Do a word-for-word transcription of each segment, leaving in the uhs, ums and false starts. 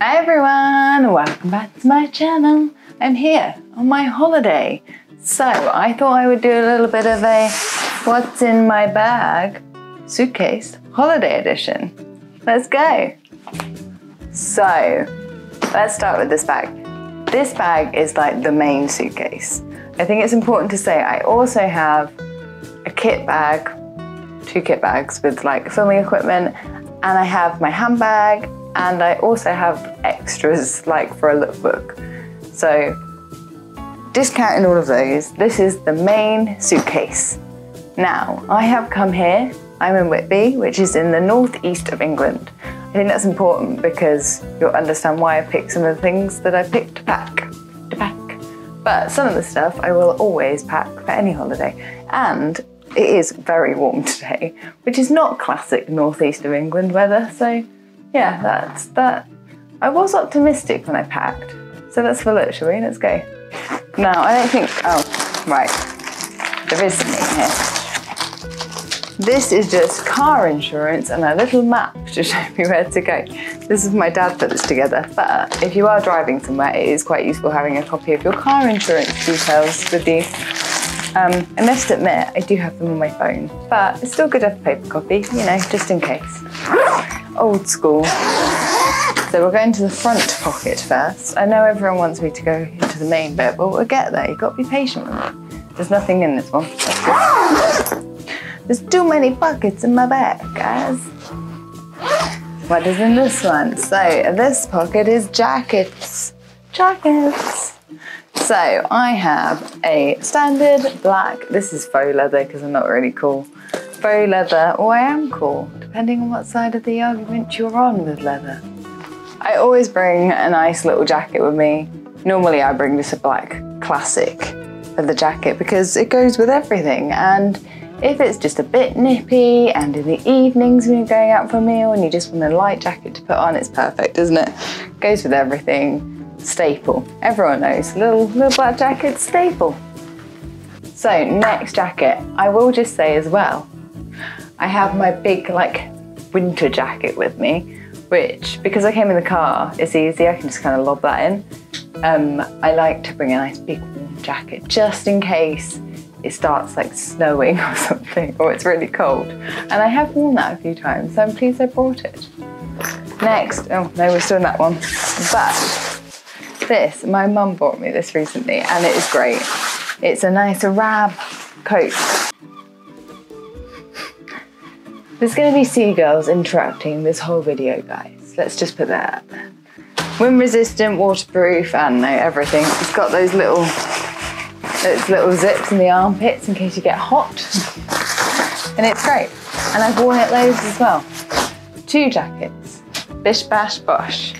Hi everyone, welcome back to my channel. I'm here on my holiday. So I thought I would do a little bit of a what's in my bag suitcase holiday edition. Let's go. So let's start with this bag. This bag is like the main suitcase. I think it's important to say I also have a kit bag, two kit bags with like filming equipment, and I have my handbag, and I also have extras like for a lookbook. So discounting all of those, this is the main suitcase. Now, I have come here, I'm in Whitby, which is in the northeast of England. I think that's important because you'll understand why I picked some of the things that I picked to pack, to pack. But some of the stuff I will always pack for any holiday. And it is very warm today, which is not classic northeast of England weather, so yeah, that's that. I was optimistic when I packed. So let's have a look, shall we? Let's go. Now, I don't think, oh, right. There is something here. This is just car insurance and a little map to show me where to go. This is my dad put this together, but if you are driving somewhere, it is quite useful having a copy of your car insurance details with you. Um, I must admit, I do have them on my phone, but it's still good to have a paper copy, you know, just in case. Old school. So we're going to the front pocket first. I know everyone wants me to go into the main bit, but we'll get there. You've got to be patient with me. There's nothing in this one. There's too many pockets in my bag, guys. What is in this one? So this pocket is jackets. Jackets. So I have a standard black, this is faux leather because I'm not really cool. Faux leather, or I am cool, depending on what side of the argument you're on with leather. I always bring a nice little jacket with me. Normally I bring just a black classic leather jacket because it goes with everything. And if it's just a bit nippy and in the evenings when you're going out for a meal and you just want a light jacket to put on, it's perfect, isn't it? Goes with everything. Staple. Everyone knows. Little, little black jacket, staple. So next jacket, I will just say as well, I have my big like winter jacket with me, which because I came in the car, it's easy. I can just kind of lob that in. Um, I like to bring a nice big warm jacket just in case it starts like snowing or something, or it's really cold. And I have worn that a few times, so I'm pleased I brought it. Next, oh no, we're still in that one. But this, my mum bought me this recently and it is great. It's a nice Arab coat. There's gonna be seagulls interrupting this whole video, guys. Let's just put that out there. Wind resistant, waterproof, and no, everything. It's got those little, those little zips in the armpits in case you get hot. And it's great. And I've worn it loads as well. Two jackets, bish bash bosh.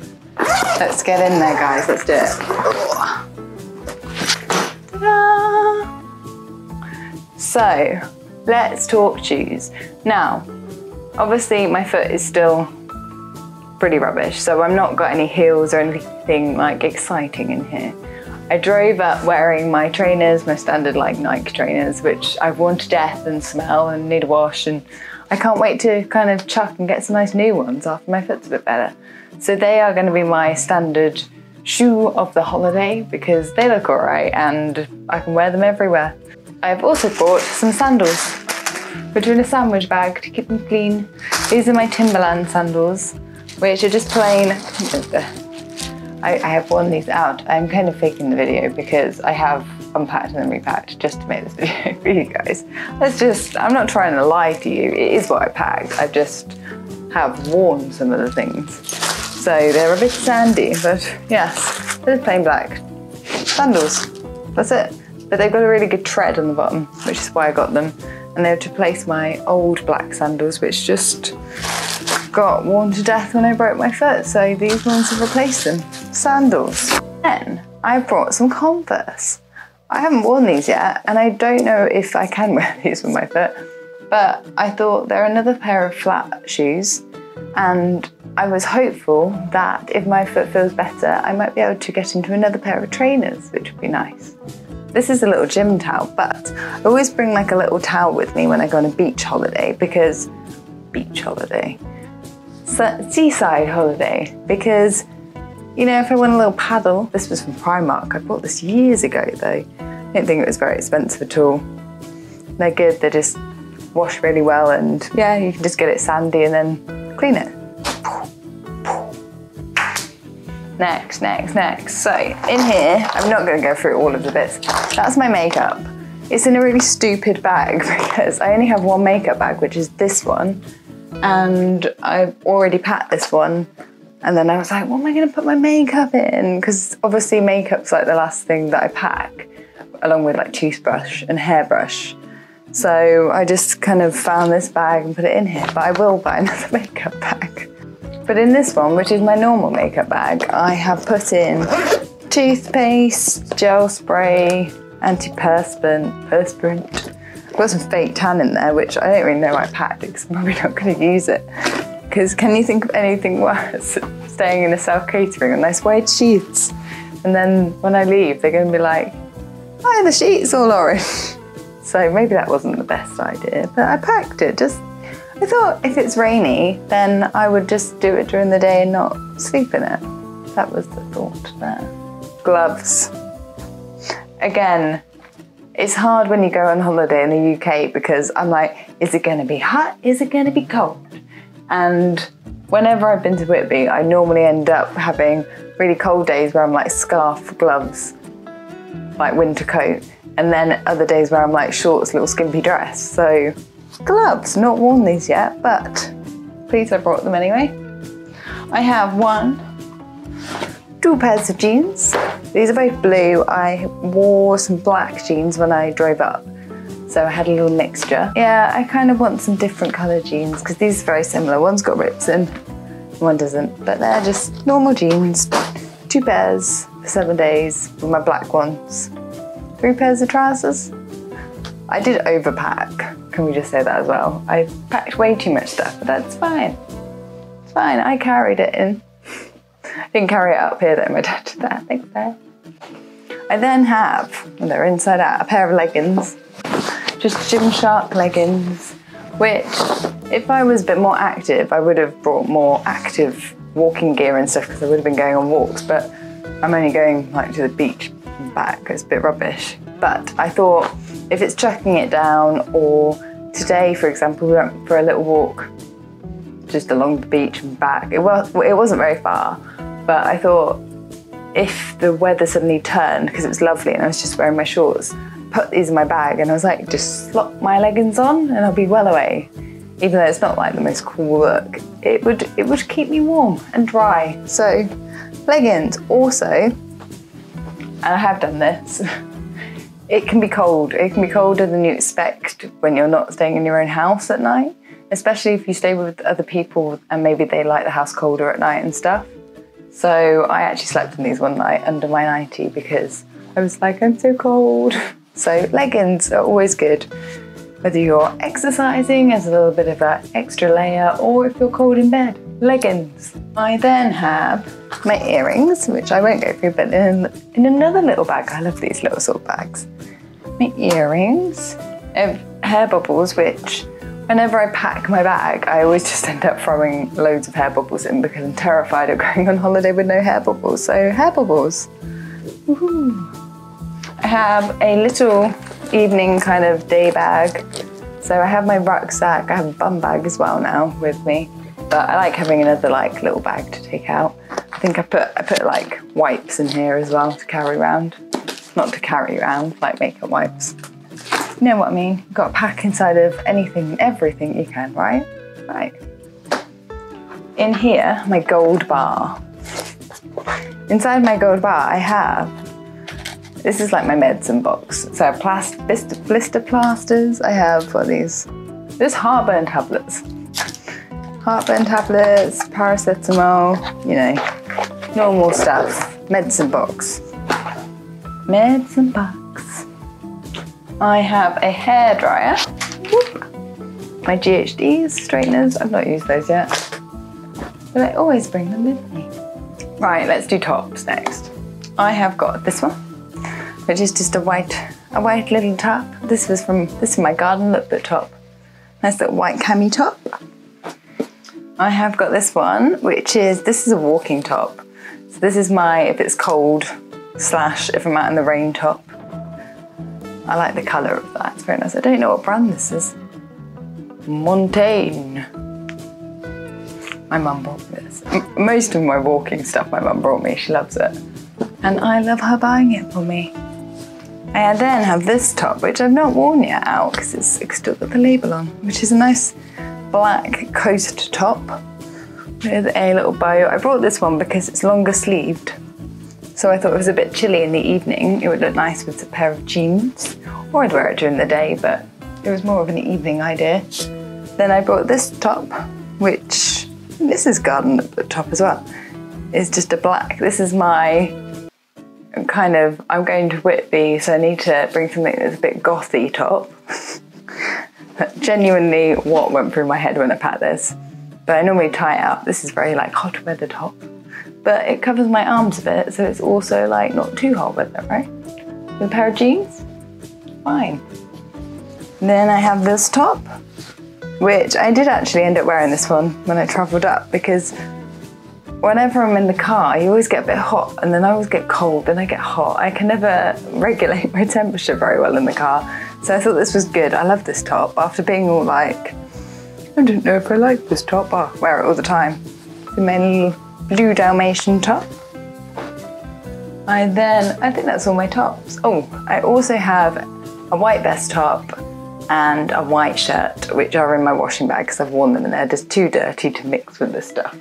Let's get in there, guys. Let's do it. Ta-da! So, let's talk shoes. Now, obviously my foot is still pretty rubbish, so I've not got any heels or anything like exciting in here. I drove up wearing my trainers, my standard like Nike trainers, which I've worn to death and smell and need a wash, and I can't wait to kind of chuck and get some nice new ones after my foot's a bit better. So they are going to be my standard shoe of the holiday because they look all right and I can wear them everywhere. I've also bought some sandals, which are in a sandwich bag to keep them clean. These are my Timberland sandals, which are just plain. I, I have worn these out. I'm kind of faking the video because I have unpacked and then repacked just to make this video for you guys. That's just, I'm not trying to lie to you. It is what I packed. I just have worn some of the things. So they're a bit sandy, but yes, they're plain black sandals. That's it. But they've got a really good tread on the bottom, which is why I got them. And they're to replace my old black sandals, which just got worn to death when I broke my foot. So these ones have replaced them. Sandals. Then I brought some Converse. I haven't worn these yet, and I don't know if I can wear these with my foot, but I thought they're another pair of flat shoes. And I was hopeful that if my foot feels better, I might be able to get into another pair of trainers, which would be nice. This is a little gym towel, but I always bring like a little towel with me when I go on a beach holiday because, beach holiday, seaside holiday, because You know, if I want a little paddle, this was from Primark. I bought this years ago though. I don't think it was very expensive at all. They're good, they just wash really well and yeah, you can just get it sandy and then clean it. Next, next, next. So in here, I'm not gonna go through all of the bits. That's my makeup. It's in a really stupid bag because I only have one makeup bag, which is this one. And I've already packed this one. And then I was like, what am I gonna put my makeup in? Because obviously makeup's like the last thing that I pack, along with like toothbrush and hairbrush. So I just kind of found this bag and put it in here, but I will buy another makeup bag. But in this one, which is my normal makeup bag, I have put in toothpaste, gel spray, antiperspirant, perspirant. I've got some fake tan in there, which I don't really know why I packed it because I'm probably not going to use it. Because can you think of anything worse than staying in a self-catering on nice wide sheets? And then when I leave, they're going to be like, why are the sheets all orange? So maybe that wasn't the best idea, but I packed it just I thought if it's rainy, then I would just do it during the day and not sleep in it. That was the thought there. Gloves. Again, it's hard when you go on holiday in the U K because I'm like, is it gonna be hot? Is it gonna be cold? And whenever I've been to Whitby, I normally end up having really cold days where I'm like scarf, gloves, like winter coat. And then other days where I'm like shorts, little skimpy dress. So gloves, not worn these yet, but please I brought them anyway. I have one, two pairs of jeans. These are both blue. I wore some black jeans when I drove up, so I had a little mixture. Yeah, I kind of want some different colour jeans because these are very similar. One's got rips in, one doesn't, but they're just normal jeans. Two pairs for seven days with my black ones. Three pairs of trousers. I did overpack, can we just say that as well? I packed way too much stuff, but that's fine. It's fine, I carried it in. I didn't carry it up here though, my dad did that, thanks Dad. I then have, and they're inside out, a pair of leggings. Just Gymshark leggings, which if I was a bit more active, I would have brought more active walking gear and stuff because I would have been going on walks, but I'm only going like to the beach and back, it's a bit rubbish. But I thought, if it's chucking it down, or today, for example, we went for a little walk just along the beach and back. It, was, it wasn't very far, but I thought if the weather suddenly turned, because it was lovely and I was just wearing my shorts, put these in my bag and I was like, just slop my leggings on and I'll be well away. Even though it's not like the most cool look, it would, it would keep me warm and dry. So leggings also, and I have done this, it can be cold. It can be colder than you expect when you're not staying in your own house at night, especially if you stay with other people and maybe they like the house colder at night and stuff. So I actually slept in these one night under my nightie because I was like, I'm so cold. So leggings are always good, whether you're exercising as a little bit of that extra layer or if you're cold in bed, leggings. I then have my earrings, which I won't go through, but in, in another little bag. I love these little sort of bags. My earrings, I have hair bubbles, which whenever I pack my bag, I always just end up throwing loads of hair bubbles in because I'm terrified of going on holiday with no hair bubbles. So hair bubbles. Woohoo. I have a little evening kind of day bag. So I have my rucksack, I have a bum bag as well now with me. But I like having another like little bag to take out. I think I put I put like wipes in here as well to carry around. Not to carry around, like makeup wipes. You know what I mean? You've got a pack inside of anything and everything you can, right? Right. In here, my gold bar. Inside my gold bar I have, this is like my medicine box. So I have plastic, blister, blister plasters. I have, what are these? There's heartburn tablets. Heartburn tablets, paracetamol, you know, normal stuff. Medicine box. Medicine box. I have a hairdryer. My G H Ds, straighteners. I've not used those yet, but I always bring them with me. Right, let's do tops next. I have got this one, which is just a white, a white little top. This was from, this is my garden lookbook top. Nice little white cami top. I have got this one, which is, this is a walking top. So this is my if it's cold slash if I'm out in the rain top. I like the colour of that, it's very nice. I don't know what brand this is. Montaigne. My mum bought this. Most of my walking stuff my mum brought me, she loves it. And I love her buying it for me. I then have this top, which I've not worn yet out because it's still got the label on, which is a nice black coast top with a little bow. I brought this one because it's longer sleeved. So I thought it was a bit chilly in the evening. It would look nice with a pair of jeans, or I'd wear it during the day, but it was more of an evening idea. Then I brought this top, which this is garden at the top as well. It's just a black. This is my kind of, I'm going to Whitby, so I need to bring something that's a bit gothy top. That's genuinely what went through my head when I packed this. But I normally tie it up. This is very like hot weather top, but it covers my arms a bit, so it's also like not too hot weather, right? With a pair of jeans, fine. And then I have this top, which I did actually end up wearing this one when I travelled up, because whenever I'm in the car, you always get a bit hot, and then I always get cold, then I get hot. I can never regulate my temperature very well in the car. So I thought this was good. I love this top. After being all like, I don't know if I like this top, I wear it all the time. The little blue Dalmatian top. I then, I think that's all my tops. Oh, I also have a white vest top and a white shirt, which are in my washing bag because I've worn them and they're just too dirty to mix with this stuff.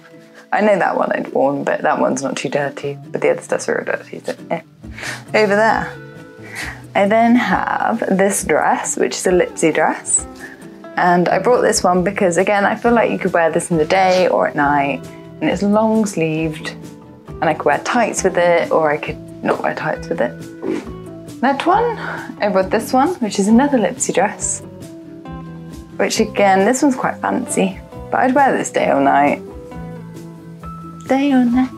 I know that one I'd worn, but that one's not too dirty, but the other stuff's real dirty, so eh. Over there. I then have this dress, which is a Lipsy dress. And I brought this one because, again, I feel like you could wear this in the day or at night, and it's long sleeved, and I could wear tights with it, or I could not wear tights with it. That one, I brought this one, which is another Lipsy dress, which again, this one's quite fancy, but I'd wear this day or night. Day or night.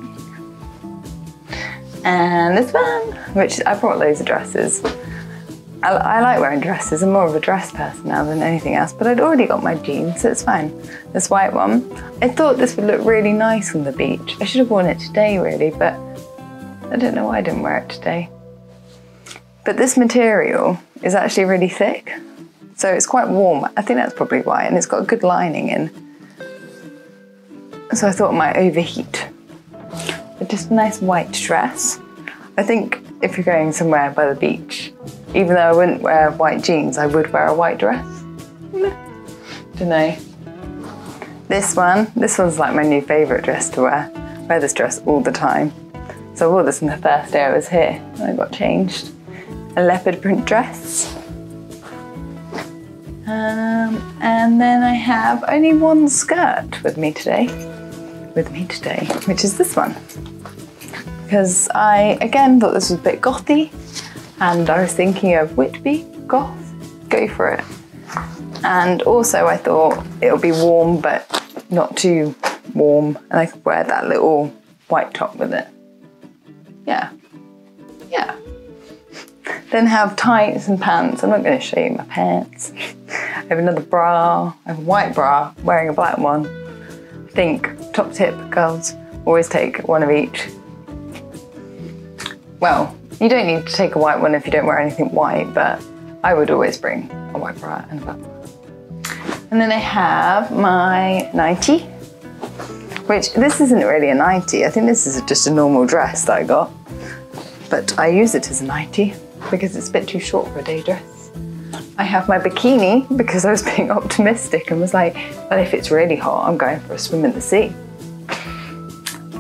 And this one, which I brought loads of dresses. I, I like wearing dresses. I'm more of a dress person now than anything else, but I'd already got my jeans, so it's fine. This white one, I thought this would look really nice on the beach. I should have worn it today really, but I don't know why I didn't wear it today. But this material is actually really thick, so it's quite warm. I think that's probably why, and it's got a good lining in. So I thought it might overheat. But just a nice white dress. I think if you're going somewhere by the beach, even though I wouldn't wear white jeans, I would wear a white dress. Don't know. This one, this one's like my new favourite dress to wear. I wear this dress all the time. So I wore this on the first day I was here and I got changed. A leopard print dress. Um, and then I have only one skirt with me today. with me today, which is this one. Because I, again, thought this was a bit gothy, and I was thinking of Whitby, goth, go for it. And also I thought it'll be warm, but not too warm, and I could wear that little white top with it. Yeah, yeah. Then have tights and pants. I'm not gonna show you my pants. I have another bra, I have a white bra, wearing a black one. I think top tip, girls, always take one of each. Well, you don't need to take a white one if you don't wear anything white, but I would always bring a white bra and a black one. And then I have my Nike, which this isn't really a Nike. I think this is just a normal dress that I got, but I use it as a Nike because it's a bit too short for a day dress. I have my bikini because I was being optimistic and was like, well, if it's really hot, I'm going for a swim in the sea.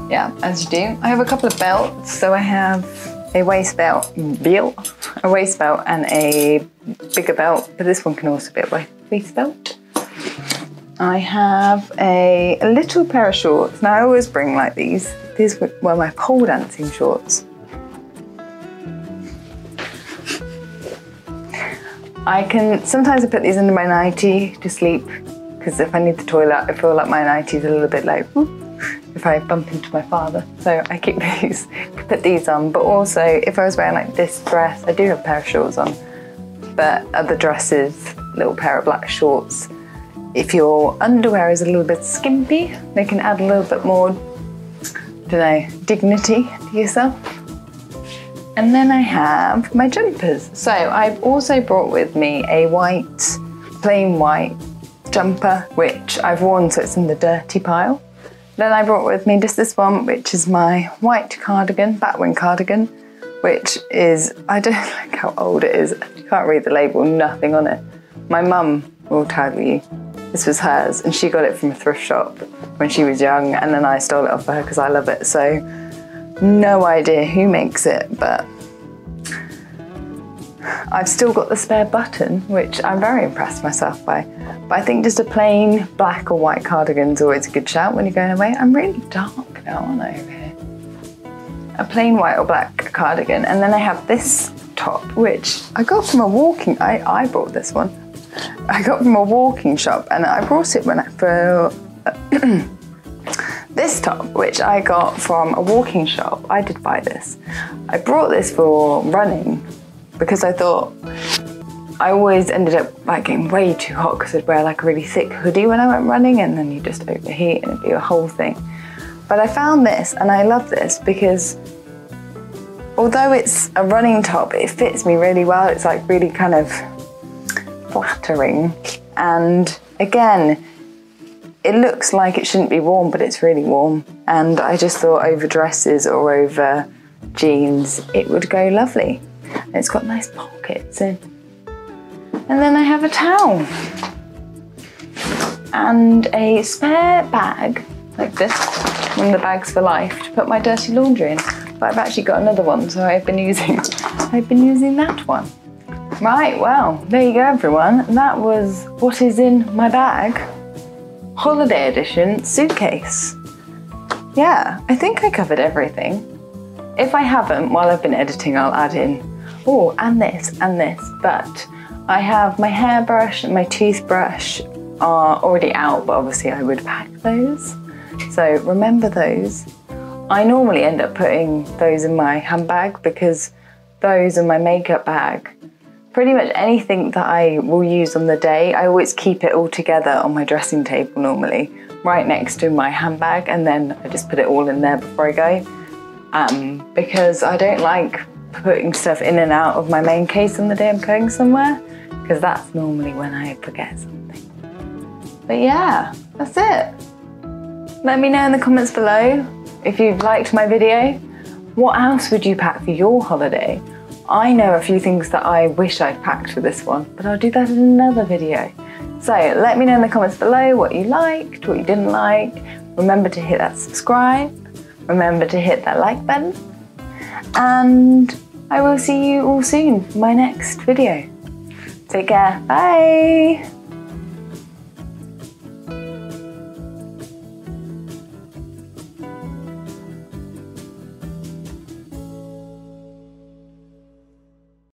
Yeah, as you do. I have a couple of belts. So I have a waist belt, belt, a waist belt and a bigger belt, but this one can also be a waist belt. I have a, a little pair of shorts. Now I always bring like these. These were my pole dancing shorts. I can, sometimes I put these under my nightie to sleep, because if I need the toilet, I feel like my nightie's a little bit like, whoop, if I bump into my father. So I keep these, put these on. But also, if I was wearing like this dress, I do have a pair of shorts on, but other dresses, little pair of black shorts. If your underwear is a little bit skimpy, they can add a little bit more today. Dignity to yourself. And then I have my jumpers. So I've also brought with me a white, plain white jumper, which I've worn so it's in the dirty pile. Then I brought with me just this one, which is my white cardigan, batwing cardigan, which is, I don't like how old it is. You can't read the label, nothing on it. My mum will tell you, this was hers, and she got it from a thrift shop when she was young, and then I stole it off her because I love it, so no idea who makes it, but I've still got the spare button, which I'm very impressed myself by. But I think just a plain black or white cardigan is always a good shout when you're going away. I'm really dark now, aren't I, over here? A plain white or black cardigan. And then I have this top, which I got from a walking, I, I bought this one. I got from a walking shop, and I brought it when I, for uh, this top, which I got from a walking shop. I did buy this. I brought this for running, because I thought, I always ended up like getting way too hot because I'd wear like a really thick hoodie when I went running, and then you just overheat and it'd be a whole thing. But I found this and I love this because although it's a running top, it fits me really well. It's like really kind of flattering. And again, it looks like it shouldn't be warm, but it's really warm. And I just thought over dresses or over jeans, it would go lovely. And it's got nice pockets in. And then I have a towel and a spare bag like this, one of the bags for life, to put my dirty laundry in. But I've actually got another one, so I've been using, I've been using that one. Right, well, there you go, everyone. And that was what is in my bag, holiday edition suitcase. Yeah, I think I covered everything. If I haven't, while I've been editing, I'll add in, oh, and this, and this, but I have my hairbrush and my toothbrush are already out, but obviously I would pack those. So remember those. I normally end up putting those in my handbag because those are my makeup bag. Pretty much anything that I will use on the day, I always keep it all together on my dressing table normally, right next to my handbag, and then I just put it all in there before I go. Um, because I don't like putting stuff in and out of my main case on the day I'm going somewhere, because that's normally when I forget something. But yeah, that's it. Let me know in the comments below if you've liked my video. What else would you pack for your holiday? I know a few things that I wish I'd packed for this one, but I'll do that in another video. So let me know in the comments below what you liked, what you didn't like. Remember to hit that subscribe. Remember to hit that like button, and I will see you all soon for my next video. Take care, bye!